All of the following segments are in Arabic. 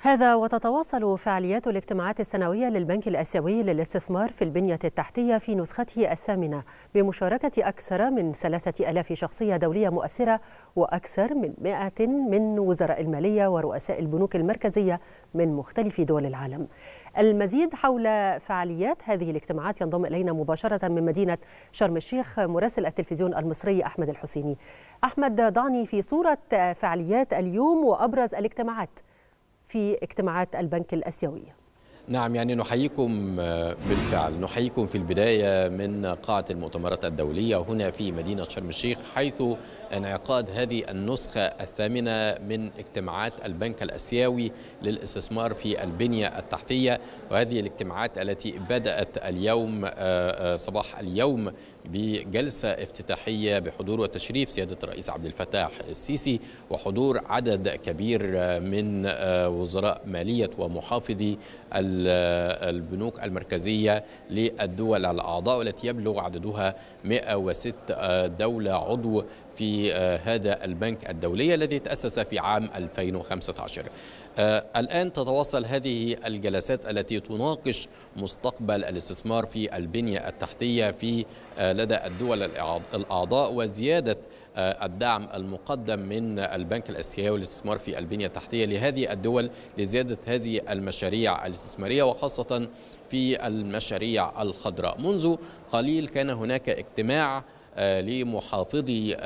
هذا وتتواصل فعاليات الاجتماعات السنوية للبنك الآسيوي للاستثمار في البنية التحتية في نسخته الثامنة بمشاركة أكثر من 3000 شخصية دولية مؤثرة وأكثر من 100 من وزراء المالية ورؤساء البنوك المركزية من مختلف دول العالم. المزيد حول فعاليات هذه الاجتماعات ينضم إلينا مباشرة من مدينة شرم الشيخ مراسل التلفزيون المصري أحمد الحسيني. أحمد، ضعني في صورة فعاليات اليوم وأبرز الاجتماعات في اجتماعات البنك الآسيوي. نعم، يعني نحييكم بالفعل، نحييكم في البداية من قاعة المؤتمرات الدولية هنا في مدينة شرم الشيخ، حيث انعقاد هذه النسخة الثامنة من اجتماعات البنك الآسيوي للاستثمار في البنية التحتية، وهذه الاجتماعات التي بدأت اليوم صباح اليوم بجلسة افتتاحية بحضور وتشريف سيادة الرئيس عبد الفتاح السيسي وحضور عدد كبير من وزراء مالية ومحافظي البنوك المركزية للدول الأعضاء، والتي يبلغ عددها 106 دولة عضو في هذا البنك الدولي الذي تأسس في عام 2015. الآن تتواصل هذه الجلسات التي تناقش مستقبل الاستثمار في البنية التحتية في لدى الدول الأعضاء وزيادة الدعم المقدم من البنك الآسيوي للاستثمار في البنية التحتية لهذه الدول لزيادة هذه المشاريع الاستثمارية، وخاصة في المشاريع الخضراء. منذ قليل كان هناك اجتماع لمحافظي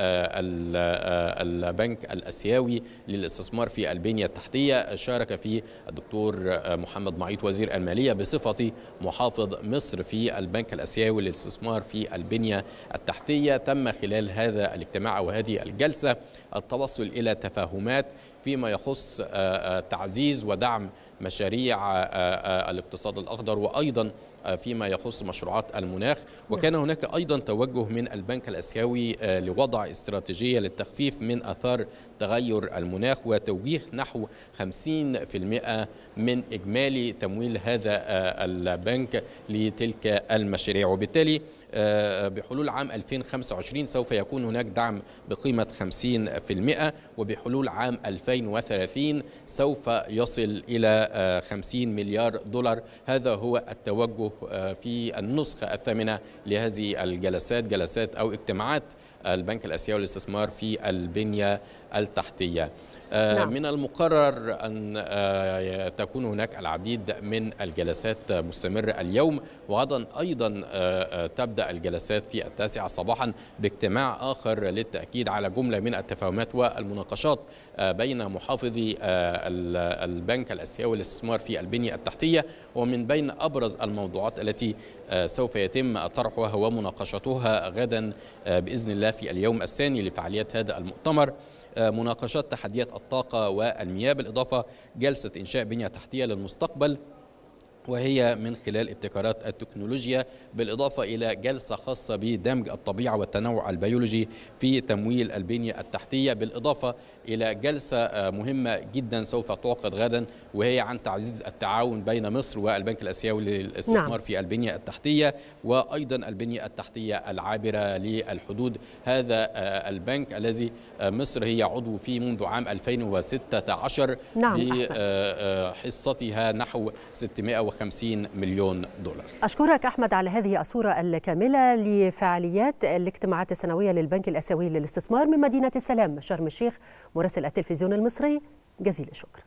البنك الآسيوي للاستثمار في البنية التحتية، شارك فيه الدكتور محمد معيط وزير المالية بصفة محافظ مصر في البنك الآسيوي للاستثمار في البنية التحتية. تم خلال هذا الاجتماع وهذه الجلسة التوصل إلى تفاهمات فيما يخص تعزيز ودعم مشاريع الاقتصاد الأخضر، وأيضا فيما يخص مشروعات المناخ. وكان هناك أيضا توجه من البنك الآسيوي لوضع استراتيجية للتخفيف من آثار تغير المناخ وتوجيه نحو 50% من إجمالي تمويل هذا البنك لتلك المشاريع، وبالتالي بحلول عام 2025 سوف يكون هناك دعم بقيمة 50%، وبحلول عام 2030 سوف يصل إلى 50 مليار دولار. هذا هو التوجه في النسخة الثامنة لهذه الجلسات، جلسات أو اجتماعات البنك الآسيوي للاستثمار في البنية التحتية. نعم. من المقرر أن تكون هناك العديد من الجلسات مستمرة اليوم، وغدا أيضا تبدأ الجلسات في 9 صباحا باجتماع آخر للتأكيد على جملة من التفاهمات والمناقشات بين محافظي البنك الآسيوي للاستثمار في البنية التحتية. ومن بين أبرز الموضوعات التي سوف يتم طرحها ومناقشتها غدا بإذن الله في اليوم الثاني لفعاليات هذا المؤتمر مناقشة تحديات الطاقة والمياه، بالإضافة جلسة إنشاء بنية تحتية للمستقبل وهي من خلال ابتكارات التكنولوجيا، بالإضافة إلى جلسة خاصة بدمج الطبيعة والتنوع البيولوجي في تمويل البنية التحتية، بالإضافة إلى جلسة مهمة جدا سوف تعقد غدا وهي عن تعزيز التعاون بين مصر والبنك الآسيوي للاستثمار نعم. في البنية التحتية، وأيضا البنية التحتية العابرة للحدود. هذا البنك الذي مصر هي عضو فيه منذ عام 2016 نعم. بحصتها نحو 650 مليون دولار. أشكرك أحمد على هذه الصورة الكاملة لفعاليات الاجتماعات السنوية للبنك الآسيوي للاستثمار من مدينة السلام شرم الشيخ مراسل التلفزيون المصري، جزيل الشكر.